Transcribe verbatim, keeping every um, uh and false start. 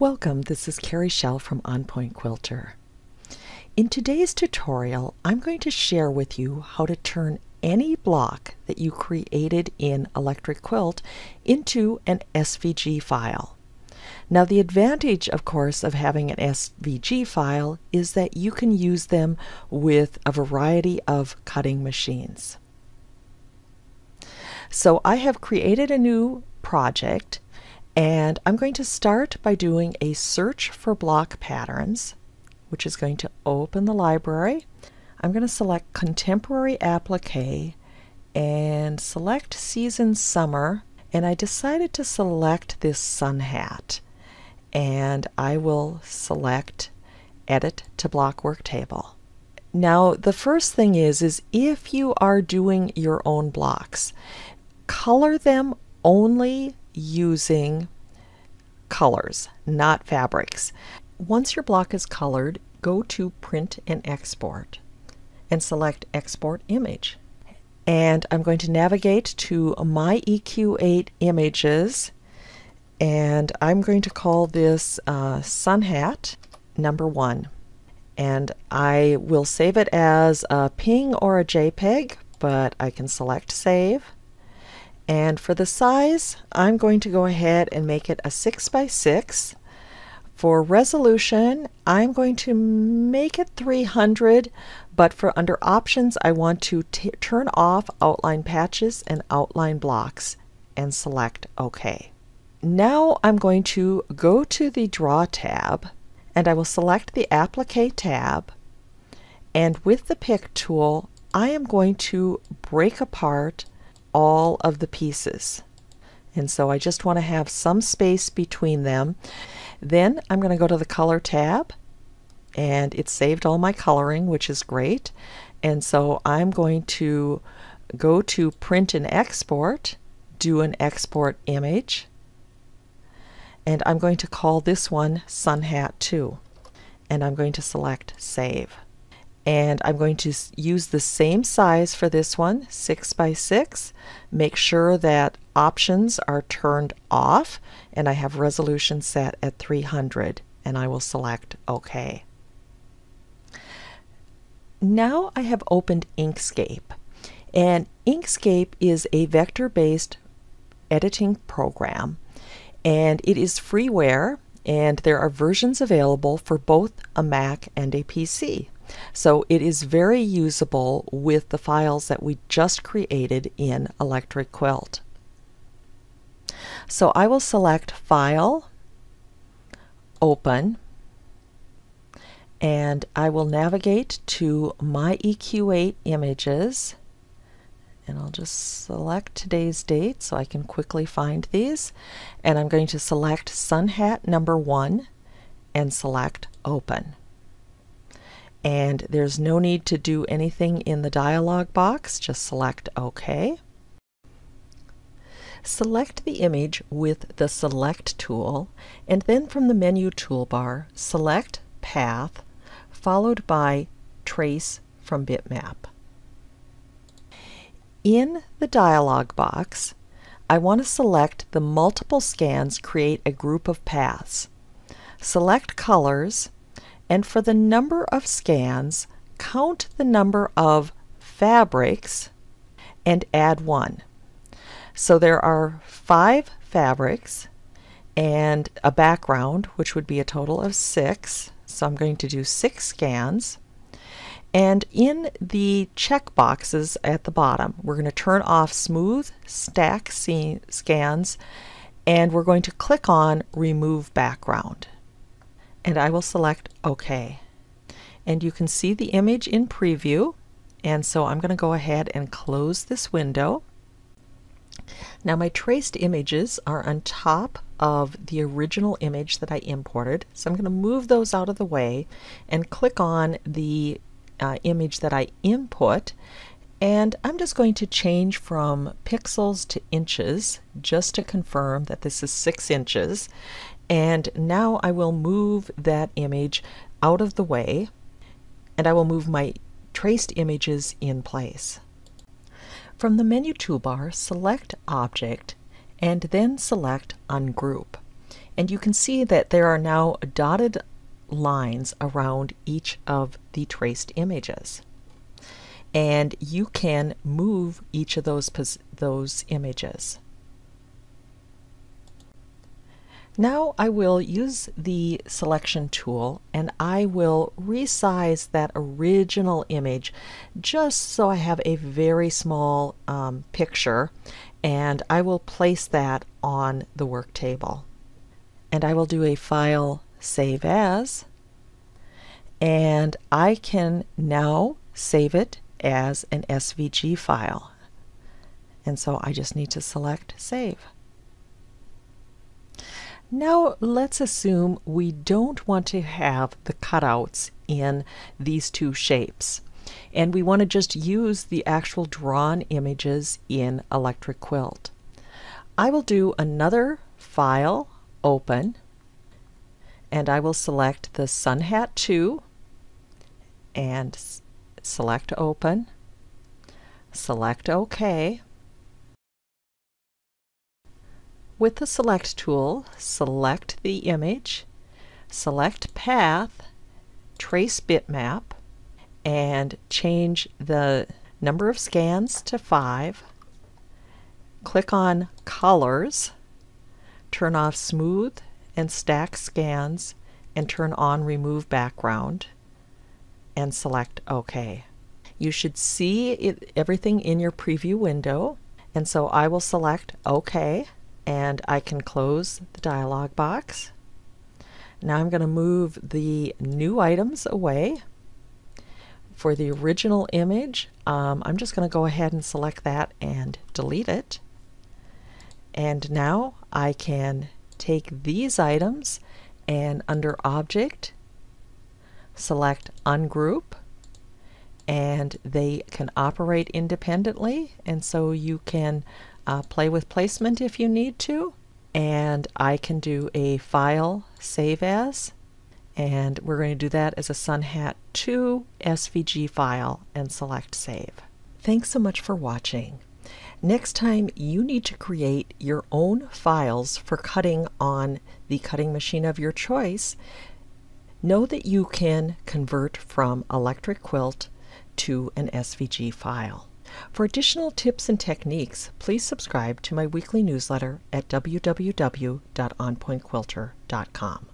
Welcome, this is Kari Schell from On Point Quilter. In today's tutorial, I'm going to share with you how to turn any block that you created in Electric Quilt into an S V G file. Now the advantage, of course, of having an S V G file is that you can use them with a variety of cutting machines. So I have created a new project, and I'm going to start by doing a search for block patterns, which is going to open the library. I'm going to select Contemporary Applique and select Season Summer, and I decided to select this sun hat, and I will select Edit to Block Work Table. Now the first thing is is if you are doing your own blocks, color them only using colors, not fabrics. Once your block is colored, go to Print and Export and select Export Image. And I'm going to navigate to my E Q eight images, and I'm going to call this uh, sun hat number one. And I will save it as a P N G or a JPEG, but I can select Save. And for the size, I'm going to go ahead and make it a six by six. For resolution, I'm going to make it three hundred, but for under options, I want to t turn off outline patches and outline blocks and select OK. Now I'm going to go to the Draw tab, and I will select the Applique tab, and with the Pick tool, I am going to break apart all of the pieces. And so I just want to have some space between them. Then I'm going to go to the Color tab, and it saved all my coloring, which is great. And so I'm going to go to Print and Export, do an Export Image, and I'm going to call this one Sun Hat two, and I'm going to select Save. And I'm going to use the same size for this one, six by six. Make sure that options are turned off, and I have resolution set at three hundred, and I will select OK. Now I have opened Inkscape, and Inkscape is a vector-based editing program, and it is freeware, and there are versions available for both a Mac and a P C. So it is very usable with the files that we just created in Electric Quilt. So I will select File, Open, and I will navigate to my E Q eight images, and I'll just select today's date so I can quickly find these, and I'm going to select Sun Hat number one and select Open. And there's no need to do anything in the dialog box, just select OK. Select the image with the Select tool, and then from the menu toolbar, select Path, followed by Trace from Bitmap. In the dialog box, I want to select the multiple scans create a group of paths. Select Colors, and for the number of scans, count the number of fabrics and add one. So there are five fabrics and a background, which would be a total of six. So I'm going to do six scans. And in the checkboxes at the bottom, we're going to turn off Smooth Stack Scans, and we're going to click on Remove Background. And I will select OK. And you can see the image in preview, and so I'm going to go ahead and close this window. Now my traced images are on top of the original image that I imported, so I'm going to move those out of the way and click on the uh, image that I input, and I'm just going to change from pixels to inches just to confirm that this is six inches. And now I will move that image out of the way, and I will move my traced images in place. From the menu toolbar, select Object, and then select Ungroup. And you can see that there are now dotted lines around each of the traced images. And you can move each of those, those images. Now I will use the selection tool and I will resize that original image just so I have a very small um, picture, and I will place that on the work table. And I will do a file save as, and I can now save it as an S V G file. And so I just need to select save. Now let's assume we don't want to have the cutouts in these two shapes, and we want to just use the actual drawn images in Electric Quilt. I will do another file, open, and I will select the Sun Hat two and select open, select OK. With the select tool, select the image, select path, trace bitmap, and change the number of scans to five. Click on colors, turn off smooth and stack scans, and turn on remove background, and select OK. You should see it, everything in your preview window, and so I will select OK. And I can close the dialog box. Now I'm going to move the new items away. For the original image, um, I'm just going to go ahead and select that and delete it. And now I can take these items and under Object, select Ungroup, and they can operate independently, and so you can Uh, play with placement if you need to. And I can do a file save as, and we're going to do that as a Sun Hat two S V G file and select save. Thanks so much for watching. Next time you need to create your own files for cutting on the cutting machine of your choice, know that you can convert from Electric Quilt to an S V G file. For additional tips and techniques, please subscribe to my weekly newsletter at w w w dot on point quilter dot com.